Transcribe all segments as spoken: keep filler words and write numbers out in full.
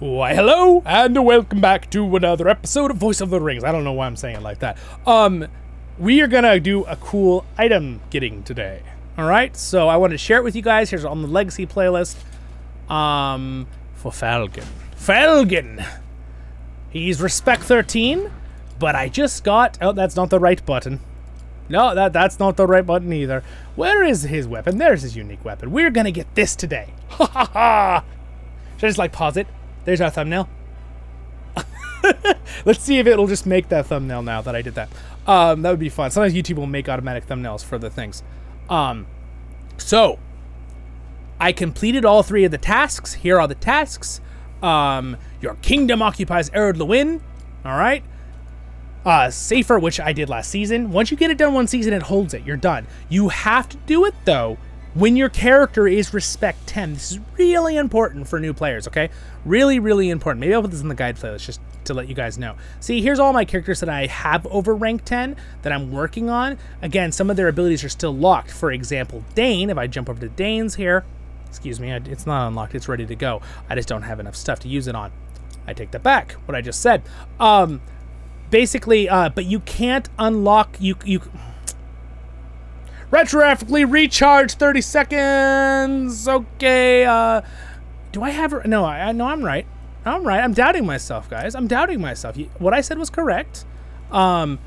Why, hello, and welcome back to another episode of Voice of the Rings. I don't know why I'm saying it like that. Um, we are gonna do a cool item getting today. All right, so I want to share it with you guys. Here's on the Legacy playlist. Um, for Falgin. Falgin! He's Respect thirteen, but I just got... Oh, that's not the right button. No, that that's not the right button either. Where is his weapon? There's his unique weapon. We're gonna get this today. Ha ha ha! Should I just, like, pause it? There's our thumbnail. Let's see if it'll just make that thumbnail now that I did that. Um, that would be fun. Sometimes YouTube will make automatic thumbnails for the things. Um, so, I completed all three of the tasks. Here are the tasks. Um, your kingdom occupies Ered Luin. All right. Uh, Safer, which I did last season. Once you get it done one season, it holds it. You're done. You have to do it, though, when your character is Respect ten. This is really important for new players, okay? Really, really important. Maybe I'll put this in the guide playlist just to let you guys know. See, here's all my characters that I have over rank ten that I'm working on. Again, some of their abilities are still locked. For example, Dane, if I jump over to Dane's here, excuse me, it's not unlocked, it's ready to go. I just don't have enough stuff to use it on. I take that back, what I just said. Um, basically, uh, but you can't unlock, you... you retroactively recharge thirty seconds. Okay. Uh, do I have? No. I know I'm right. I'm right. I'm doubting myself, guys. I'm doubting myself. What I said was correct. Um,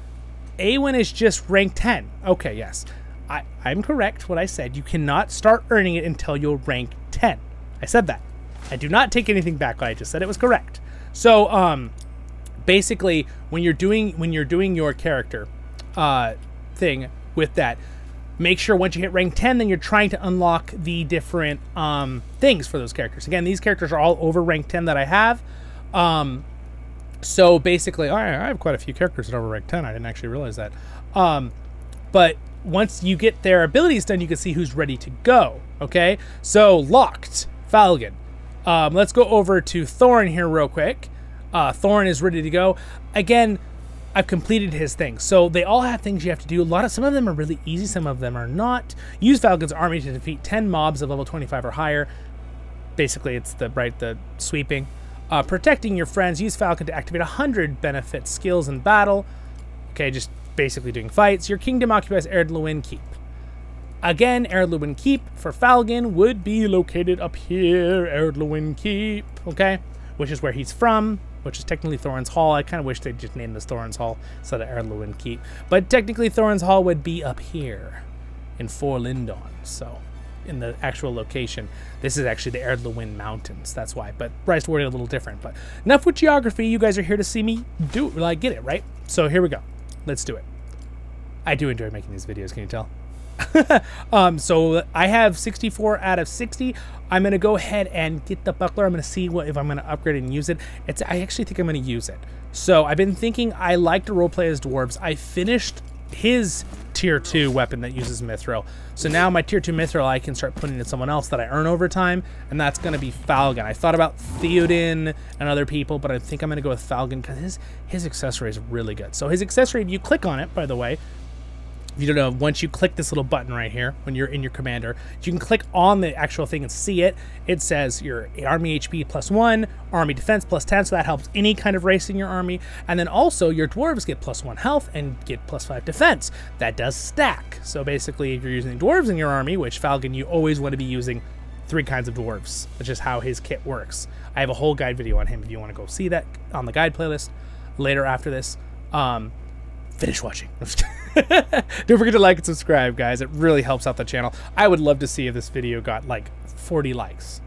Awen is just rank ten. Okay. Yes. I I'm correct. What I said. You cannot start earning it until you're rank ten. I said that. I do not take anything back. What I just said. It was correct. So um, basically, when you're doing when you're doing your character uh, thing with that. Make sure once you hit rank ten, then you're trying to unlock the different um, things for those characters. Again, these characters are all over rank ten that I have. Um, so basically, I, I have quite a few characters that are over rank ten. I didn't actually realize that. Um, but once you get their abilities done, you can see who's ready to go. Okay, so locked, Falgin. Um, let's go over to Thorin here real quick. Uh, Thorin is ready to go. Again, I've completed his thing. So they all have things you have to do. A lot of some of them are really easy, some of them are not. Use Falgin's army to defeat ten mobs of level twenty-five or higher. Basically, it's the right the sweeping. Uh, protecting your friends. Use Falgin to activate one hundred benefit skills in battle. Okay, just basically doing fights. Your kingdom occupies Ered Luin Keep. Again, Ered Luin Keep for Falgin would be located up here, Ered Luin Keep. Okay, which is where he's from. Which is technically Thorin's Hall. I kind of wish they'd just named this Thorin's Hall instead of Ered Luin Keep. But technically Thorin's Hall would be up here in Forlindon. So in the actual location. This is actually the Ered Luin Mountains. That's why. But Bryce worded a little different. But enough with geography. You guys are here to see me do it. Well, I get it, right? So here we go. Let's do it. I do enjoy making these videos. Can you tell? um, so I have sixty-four out of sixty. I'm gonna go ahead and get the buckler. I'm gonna see what if I'm gonna upgrade and use it. It's I actually think I'm gonna use it. So I've been thinking I like to roleplay as dwarves. I finished his tier two weapon that uses Mithril. So now my tier two Mithril I can start putting in someone else that I earn over time, and that's gonna be Falgin. I thought about Theoden and other people, but I think I'm gonna go with Falgin because his his accessory is really good. So his accessory, if you click on it, by the way. If you don't know, once you click this little button right here, when you're in your commander, you can click on the actual thing and see it. It says your army H P plus one, army defense plus ten, so that helps any kind of race in your army. And then also your dwarves get plus one health and get plus five defense. That does stack. So basically, if you're using dwarves in your army, which Falgin, you always want to be using three kinds of dwarves, which is how his kit works. I have a whole guide video on him if you want to go see that on the guide playlist later after this. Um, finish watching. Don't forget to like and subscribe, guys. It really helps out the channel. I would love to see if this video got like forty likes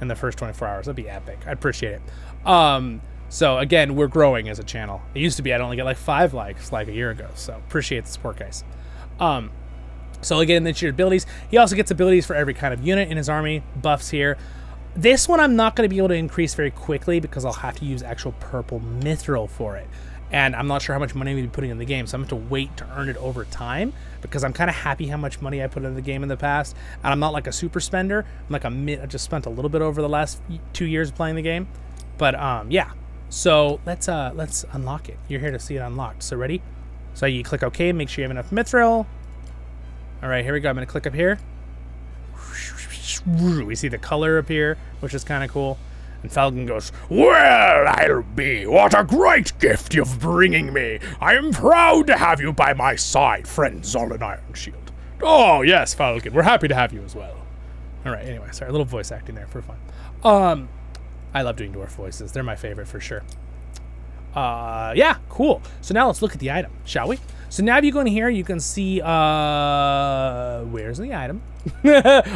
in the first twenty-four hours. That'd be epic. I'd appreciate it. Um, so again, we're growing as a channel. It used to be I'd only get like five likes like a year ago. So appreciate the support, guys. Um, so again, that's your abilities. He also gets abilities for every kind of unit in his army. Buffs here. This one I'm not going to be able to increase very quickly because I'll have to use actual purple mithril for it. And I'm not sure how much money I'm going to be putting in the game, so I'm going to have to wait to earn it over time because I'm kind of happy how much money I put in the game in the past. And I'm not like a super spender. I'm like a mid. I just spent a little bit over the last two years playing the game, but um, yeah. So let's uh, let's unlock it. You're here to see it unlocked. So ready? So you click OK. Make sure you have enough mithril. All right, here we go. I'm going to click up here. We see the color appear, which is kind of cool. And Falgin goes, "Well, I'll be. What a great gift you're bringing me. I am proud to have you by my side, friend Zollin Ironshield." Oh, yes, Falgin. We're happy to have you as well. All right, anyway, sorry, a little voice acting there for fun. Um, I love doing dwarf voices. They're my favorite for sure. Uh, yeah, cool. So now let's look at the item, shall we? So now if you go in here, you can see, uh, where's the item?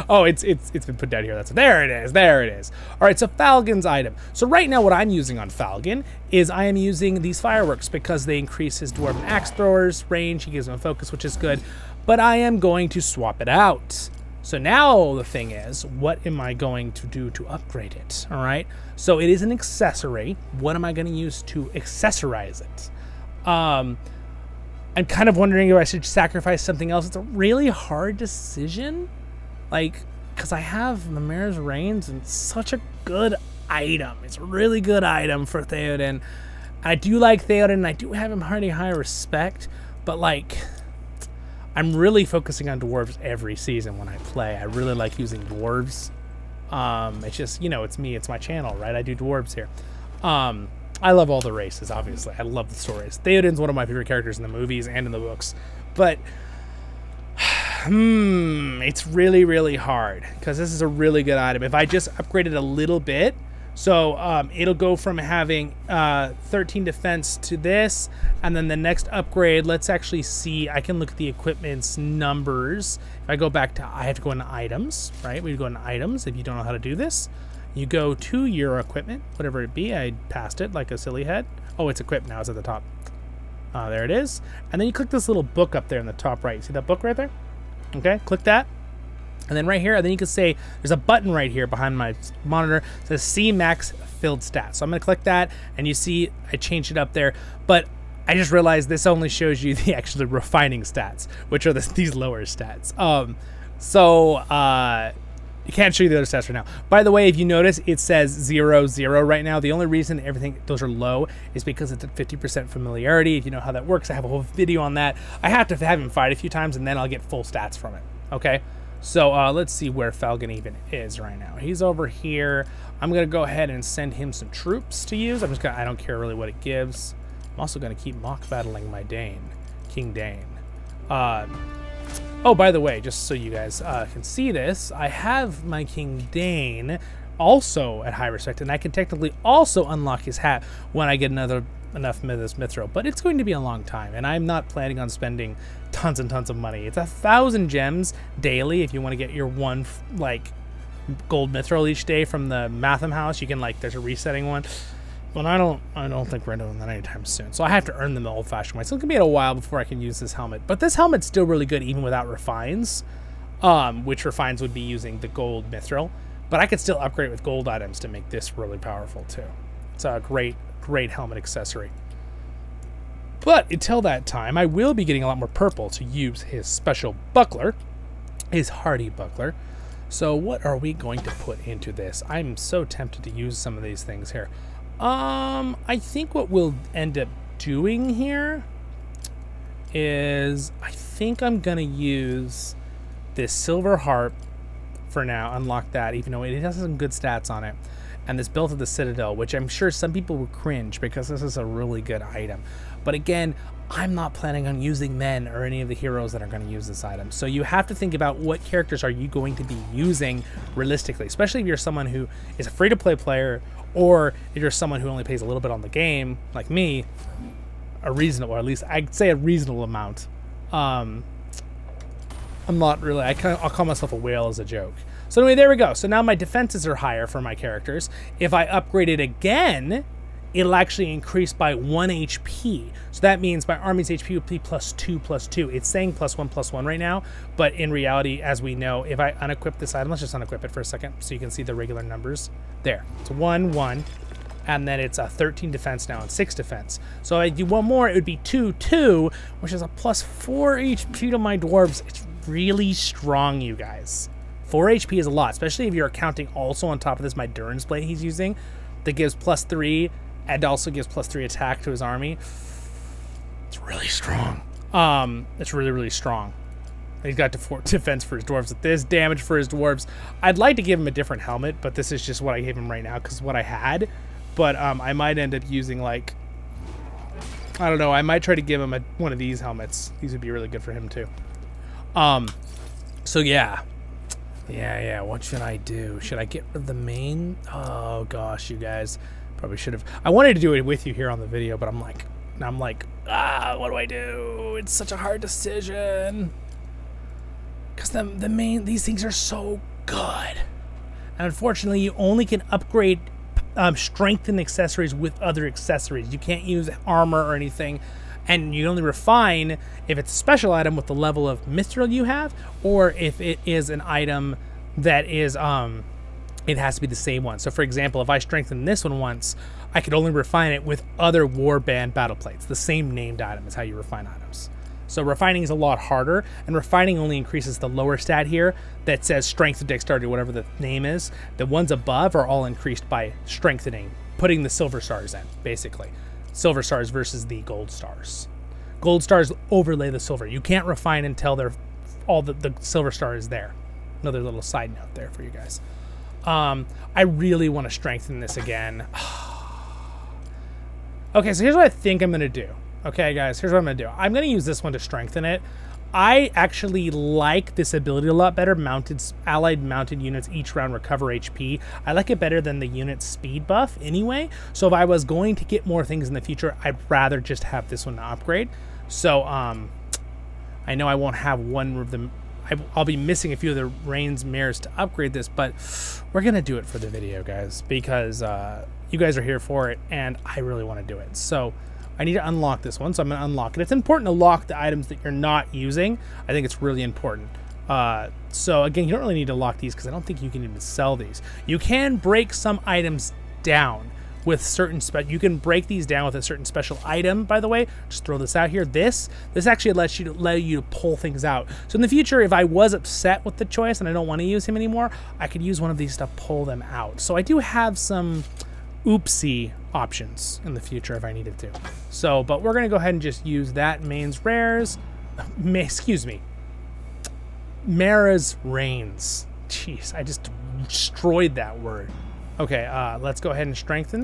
oh, it's, it's, it's been put down here. That's, there it is. There it is. All right. So Falgin's item. So right now what I'm using on Falgin is I am using these fireworks because they increase his dwarven axe thrower's range. He gives him a focus, which is good, but I am going to swap it out. So now the thing is, what am I going to do to upgrade it? All right. So it is an accessory. What am I going to use to accessorize it? Um, I'm kind of wondering if I should sacrifice something else. It's a really hard decision. Like, because I have Mímir's Reins and it's such a good item. It's a really good item for Theoden. I do like Theoden and I do have him pretty high respect, but like... I'm really focusing on dwarves every season when I play. I really like using dwarves. Um, it's just, you know, it's me. It's my channel, right? I do dwarves here. Um, I love all the races, obviously. I love the stories. Theoden's one of my favorite characters in the movies and in the books. But, hmm, it's really, really hard because this is a really good item. If I just upgraded a little bit, so um, it'll go from having uh, thirteen defense to this, and then the next upgrade, let's actually see, I can look at the equipment's numbers. If I go back to, I have to go into items, right? We go into items if you don't know how to do this. You go to your equipment, whatever it be. I passed it like a silly head. Oh, it's equipped now, it's at the top. Uh, there it is. And then you click this little book up there in the top right. See that book right there? Okay, click that. And then right here, and then you can say, there's a button right here behind my monitor that says C max filled stats. So I'm gonna click that and you see, I changed it up there, but I just realized this only shows you the actually refining stats, which are this, these lower stats. Um, so uh, you can't show you the other stats right now. By the way, if you notice, it says zero, zero right now. The only reason everything, those are low is because it's at fifty percent familiarity. If you know how that works, I have a whole video on that. I have to have him fight a few times and then I'll get full stats from it, okay? So uh, let's see where Falgin even is right now. He's over here. I'm going to go ahead and send him some troops to use. I'm just going to, I don't care really what it gives. I'm also going to keep mock battling my Dane, King Dane. Uh, oh, by the way, just so you guys uh, can see this, I have my King Dane also at high respect, and I can technically also unlock his hat when I get another enough of this Mithril, but it's going to be a long time, and I'm not planning on spending tons and tons of money. It's a thousand gems daily if you want to get your one like gold Mithril each day from the Matham house. You can like, there's a resetting one, but I don't, I don't think we're doing that anytime soon. So I have to earn them the old-fashioned way. So it's gonna be a while before I can use this helmet, but this helmet's still really good even without refines, um, which refines would be using the gold Mithril. But I could still upgrade with gold items to make this really powerful too. It's a great, great helmet accessory. But until that time, I will be getting a lot more purple to use his special buckler, his hardy buckler. So what are we going to put into this? I'm so tempted to use some of these things here. Um, I think what we'll end up doing here is I think I'm gonna use this silver harp for now, unlock that, even though it has some good stats on it. And this build of the Citadel, which I'm sure some people will cringe because this is a really good item. But again, I'm not planning on using men or any of the heroes that are going to use this item. So you have to think about what characters are you going to be using realistically, especially if you're someone who is a free-to-play player, or if you're someone who only plays a little bit on the game, like me, a reasonable, or at least I'd say a reasonable amount. Um, I'm not really, I kind of, I'll call myself a whale as a joke. So anyway, there we go. So now my defenses are higher for my characters. If I upgrade it again, it'll actually increase by one H P. So that means my army's H P would be plus two, plus two. It's saying plus one, plus one right now, but in reality, as we know, if I unequip this item, let's just unequip it for a second so you can see the regular numbers there. It's one, one, and then it's a thirteen defense now and six defense. So if I do one more, it would be two, two, which is a plus four H P to my dwarves. It's really strong, you guys. four H P is a lot, especially if you're accounting also on top of this, my Durin's blade he's using that gives plus three and also gives plus three attack to his army. It's really strong. Um, it's really, really strong. He's got defense for his dwarves with this, damage for his dwarves. I'd like to give him a different helmet, but this is just what I gave him right now because what I had. But um, I might end up using, like, I don't know. I might try to give him a, one of these helmets. These would be really good for him too. Um, so yeah. Yeah, yeah. What should I do? Should I get rid of the main? Oh gosh, you guys probably should have. I wanted to do it with you here on the video, but I'm like, I'm like, ah, what do I do? It's such a hard decision. Because the, the main, these things are so good. And unfortunately, you only can upgrade um, strength and accessories with other accessories. You can't use armor or anything. And you only refine if it's a special item with the level of Mithril you have, or if it is an item that is, um, it has to be the same one. So for example, if I strengthen this one once, I could only refine it with other warband battle plates. The same named item is how you refine items. So refining is a lot harder, and refining only increases the lower stat here that says strength, dexterity, whatever the name is. The ones above are all increased by strengthening, putting the silver stars in, basically. Silver stars versus the gold stars. Gold stars overlay the silver. You can't refine until they're all the, the silver star is there. Another little side note there for you guys. Um, I really want to strengthen this again. Okay, so here's what I think I'm going to do. Okay, guys, here's what I'm going to do. I'm going to use this one to strengthen it. I actually like this ability a lot better. Mounted, allied mounted units each round recover H P. I like it better than the unit speed buff anyway. So if I was going to get more things in the future, I'd rather just have this one to upgrade. So um, I know I won't have one of them. I'll be missing a few of the Reins mirrors to upgrade this, but we're going to do it for the video, guys, because uh, you guys are here for it, and I really want to do it. So I need to unlock this one, so I'm going to unlock it. It's important to lock the items that you're not using. I think it's really important. Uh, so, again, you don't really need to lock these because I don't think you can even sell these. You can break some items down with certain spec. You can break these down with a certain special item, by the way. Just throw this out here. This this actually lets you to, let you to pull things out. So in the future, if I was upset with the choice and I don't want to use him anymore, I could use one of these to pull them out. So I do have some oopsie options in the future if I needed to. So, but we're gonna go ahead and just use that Mímir's Reins. Excuse me, Mímir's Reins. Jeez, I just destroyed that word. Okay, uh, let's go ahead and strengthen.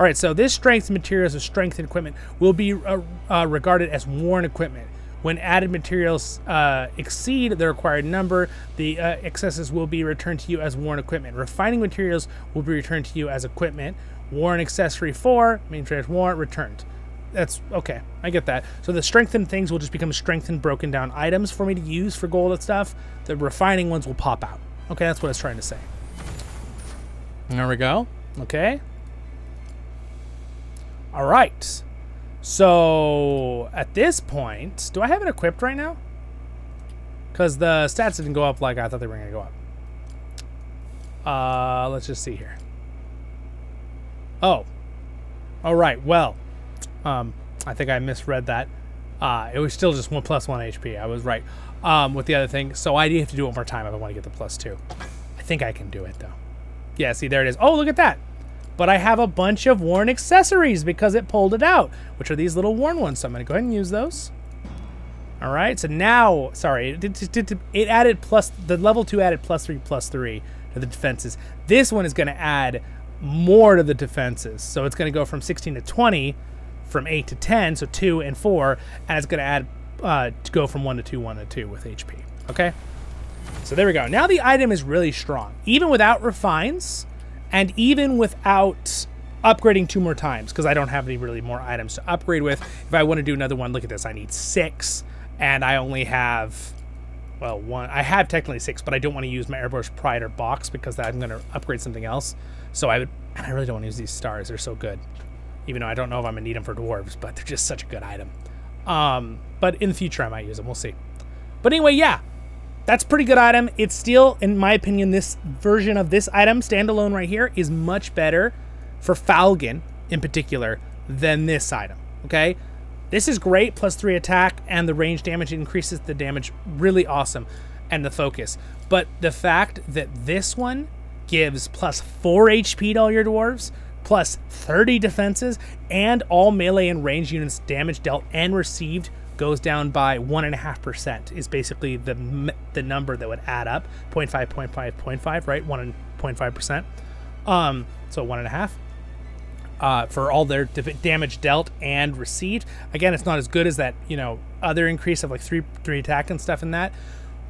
All right, so this strength materials or strength equipment will be uh, uh, regarded as worn equipment. When added materials uh, exceed the required number, the uh, excesses will be returned to you as worn equipment. Refining materials will be returned to you as equipment. Worn accessory for, main trade warrant, returned. That's okay, I get that. So the strengthened things will just become strengthened, broken down items for me to use for gold and stuff. The refining ones will pop out. Okay, that's what I was trying to say. There we go, okay. All right. So at this point, do I have it equipped right now? Because the stats didn't go up like I thought they were going to go up. Uh, let's just see here. Oh, all right. Well, um, I think I misread that. Uh, it was still just one plus one H P. I was right um, with the other thing. So I do have to do it one more time if I want to get the plus two. I think I can do it though. Yeah, see, there it is. Oh, look at that. But I have a bunch of worn accessories because it pulled it out, which are these little worn ones. So I'm going to go ahead and use those. All right. So now, sorry, it, it, it, it added plus the level two added plus three, plus three to the defenses. This one is going to add more to the defenses. So it's going to go from sixteen to twenty, from eight to ten. So two and four, and it's going to add uh, to go from one to two, one to two with H P. Okay. So there we go. Now the item is really strong, even without refines. And even without upgrading two more times, because I don't have any really more items to upgrade with. If I want to do another one, look at this. I need six, and I only have, well, one. I have technically six, but I don't want to use my Airbush Pride or Box because I'm going to upgrade something else. So I would, and I really don't want to use these stars. They're so good. Even though I don't know if I'm going to need them for dwarves, but they're just such a good item. Um, but in the future, I might use them. We'll see. But anyway, yeah. That's a pretty good item. It's still, in my opinion, this version of this item, standalone right here, is much better for Falgin in particular than this item, okay? This is great, plus three attack, and the range damage increases the damage, really awesome, and the focus. But the fact that this one gives plus four H P to all your dwarves, plus thirty defenses, and all melee and range units damage dealt and received goes down by one and a half percent is basically the the number that would add up. Zero point five, zero point five, zero point five, right? One and zero point five percent. Um so one and a half uh for all their damage dealt and received. Again, it's not as good as that, you know, other increase of like three three attack and stuff in that,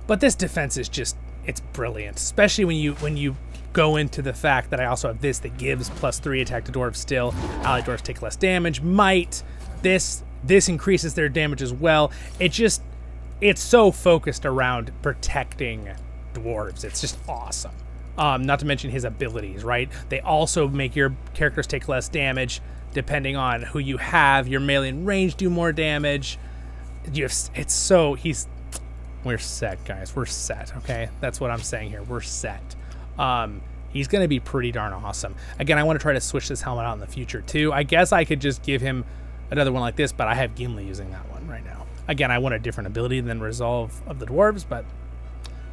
but this defense is just, it's brilliant, especially when you when you go into the fact that I also have this that gives plus three attack to dwarves still. Ally dwarves take less damage. Might. This this increases their damage as well. It just, it's so focused around protecting dwarves. It's just awesome. Um, not to mention his abilities, right? They also make your characters take less damage depending on who you have. Your melee and range do more damage. You have, it's so, he's, we're set, guys. We're set, okay? That's what I'm saying here. We're set. Um, he's going to be pretty darn awesome. Again, I want to try to switch this helmet out in the future too. I guess I could just give him another one like this, but I have Gimli using that one right now. Again, I want a different ability than Resolve of the Dwarves, but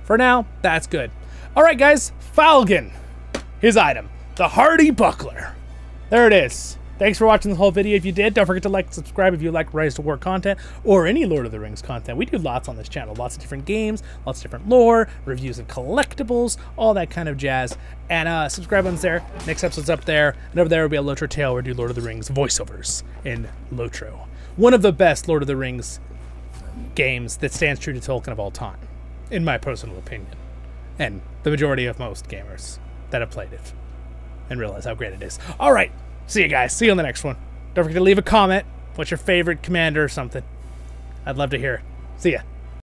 for now, that's good. All right, guys, Falgin, his item, the Hardy Buckler. There it is. Thanks for watching the whole video. If you did, don't forget to like and subscribe if you like Rise to War content or any Lord of the Rings content. We do lots on this channel. Lots of different games, lots of different lore, reviews of collectibles, all that kind of jazz. And uh, subscribe on there. Next episode's up there. And over there will be a Lotro tale where we do Lord of the Rings voiceovers in Lotro. One of the best Lord of the Rings games that stands true to Tolkien of all time, in my personal opinion. And the majority of most gamers that have played it and realize how great it is. All right. See you guys. See you on the next one. Don't forget to leave a comment. What's your favorite commander or something? I'd love to hear it. See ya.